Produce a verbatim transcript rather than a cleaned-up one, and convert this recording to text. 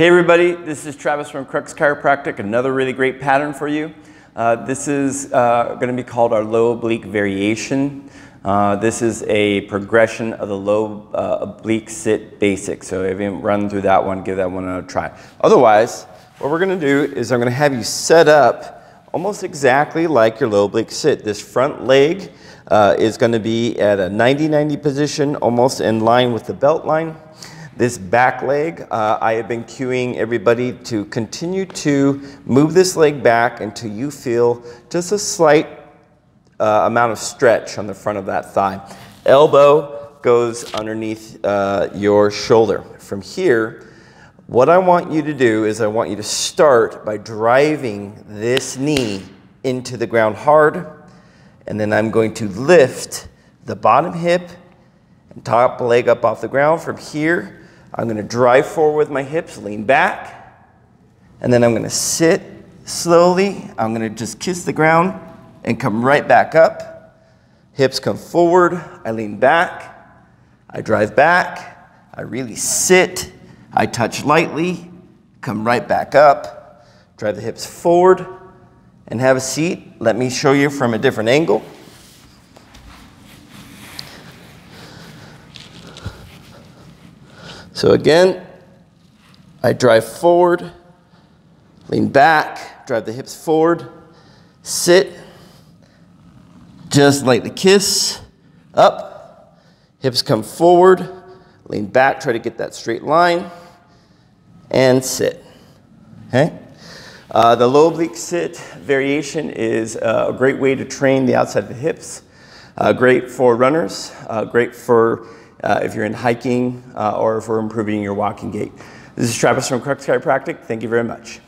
Hey everybody, this is Travis from Crux Chiropractic, another really great pattern for you. Uh, this is uh, going to be called our low oblique variation. Uh, this is a progression of the low uh, oblique sit basic. So if you haven't run through that one, give that one a try. Otherwise, what we're going to do is I'm going to have you set up almost exactly like your low oblique sit. This front leg uh, is going to be at a ninety ninety position, almost in line with the belt line. This back leg, uh, I have been cueing everybody to continue to move this leg back until you feel just a slight uh, amount of stretch on the front of that thigh. Elbow goes underneath uh, your shoulder. From here, what I want you to do is I want you to start by driving this knee into the ground hard, and then I'm going to lift the bottom hip and top leg up off the ground. From here, I'm going to drive forward with my hips, lean back, and then I'm going to sit slowly. I'm going to just kiss the ground and come right back up. Hips come forward. I lean back. I drive back. I really sit. I touch lightly. Come right back up. Drive the hips forward and have a seat. Let me show you from a different angle. So again, I drive forward, lean back, drive the hips forward, sit, just lightly kiss, up, hips come forward, lean back, try to get that straight line, and sit, okay? Uh, the low oblique sit variation is a great way to train the outside of the hips, uh, great for runners, uh, great for Uh, if you're in hiking uh, or for improving your walking gait. This is Travis from Crux Chiropractic. Thank you very much.